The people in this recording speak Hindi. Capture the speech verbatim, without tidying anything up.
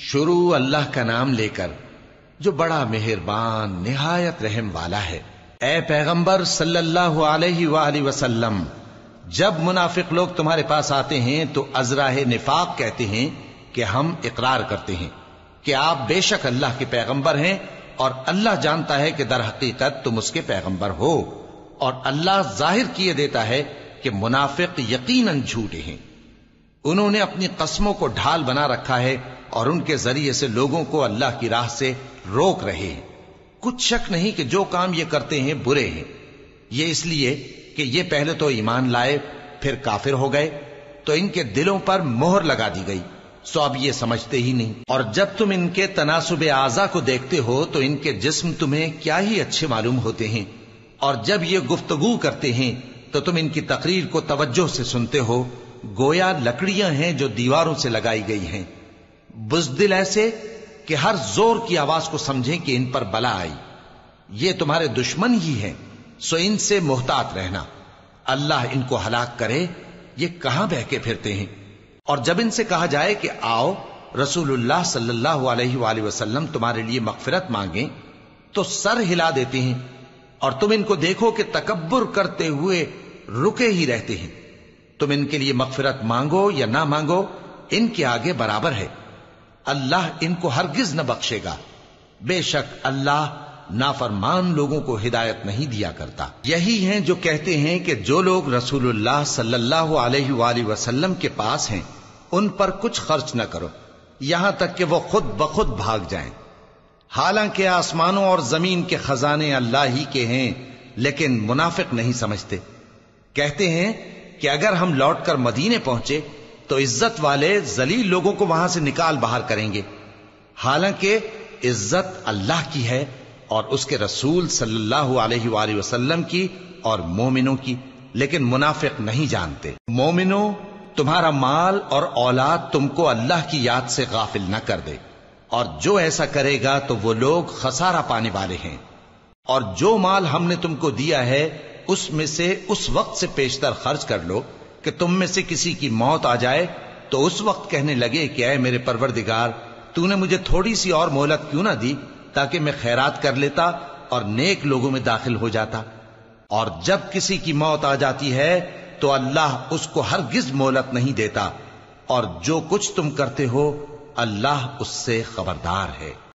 शुरू अल्लाह का नाम लेकर जो बड़ा मेहरबान निहायत रहम वाला है। ए पैगंबर सल्लल्लाहु अलैहि वालैहि वसल्लम, जब मुनाफिक लोग तुम्हारे पास आते हैं तो अज़राहे निफाक कहते हैं कि हम इकरार करते हैं कि आप बेशक अल्लाह के पैगंबर हैं और अल्लाह जानता है कि दर हकीकत तुम उसके पैगंबर हो, और अल्लाह जाहिर किए देता है कि मुनाफिक यकीनन झूठे हैं। उन्होंने अपनी कस्मों को ढाल बना रखा है और उनके जरिए से लोगों को अल्लाह की राह से रोक रहे हैं। कुछ शक नहीं कि जो काम ये करते हैं बुरे हैं। ये इसलिए कि ये पहले तो ईमान लाए फिर काफिर हो गए तो इनके दिलों पर मोहर लगा दी गई, सो अब ये समझते ही नहीं। और जब तुम इनके तनासुब आजा को देखते हो तो इनके जिस्म तुम्हें क्या ही अच्छे मालूम होते हैं, और जब ये गुफ्तगू करते हैं तो तुम इनकी तकरीर को तवज्जो से सुनते हो, गोया लकड़ियां हैं जो दीवारों से लगाई गई हैं। बुजदिल ऐसे कि हर जोर की आवाज को समझें कि इन पर बला आई। ये तुम्हारे दुश्मन ही हैं, सो इनसे मोहतात रहना। अल्लाह इनको हलाक करे, ये कहां बहके फिरते हैं। और जब इनसे कहा जाए कि आओ रसूलुल्लाह सल्लल्लाहु अलैहि वसल्लम तुम्हारे लिए मगफिरत मांगे तो सर हिला देते हैं, और तुम इनको देखो कि तकब्बुर करते हुए रुके ही रहते हैं। तुम इनके लिए मगफिरत मांगो या ना मांगो, इनके आगे बराबर है। अल्लाह इनको हरगिज न बख्शेगा। बेशक अल्लाह नाफरमान लोगों को हिदायत नहीं दिया करता। यही हैं जो कहते हैं कि जो लोग रसूलुल्लाह सल्लल्लाहु अलैहि वसल्लम के पास हैं उन पर कुछ खर्च न करो, यहां तक कि वो खुद बखुद भाग जाएं। हालांकि आसमानों और जमीन के खजाने अल्लाह ही के हैं, लेकिन मुनाफिक नहीं समझते। कहते हैं कि अगर हम लौटकर मदीने पहुंचे तो इज्जत वाले जलील लोगों को वहां से निकाल बाहर करेंगे। हालांकि इज्जत अल्लाह की है और उसके रसूल सल्लल्लाहु अलैहि वसल्लम की और मोमिनों की, लेकिन मुनाफिक नहीं जानते। मोमिनों, तुम्हारा माल और औलाद तुमको अल्लाह की याद से गाफिल न कर दे, और जो ऐसा करेगा तो वो लोग खसारा पाने वाले हैं। और जो माल हमने तुमको दिया है उसमें से उस वक्त से पेशतर खर्च कर लो कि तुम में से किसी की मौत आ जाए तो उस वक्त कहने लगे कि ऐ मेरे परवरदिगार, तूने मुझे थोड़ी सी और मोहलत क्यों ना दी ताकि मैं खैरात कर लेता और नेक लोगों में दाखिल हो जाता। और जब किसी की मौत आ जाती है तो अल्लाह उसको हरगिज मोहलत नहीं देता, और जो कुछ तुम करते हो अल्लाह उससे खबरदार है।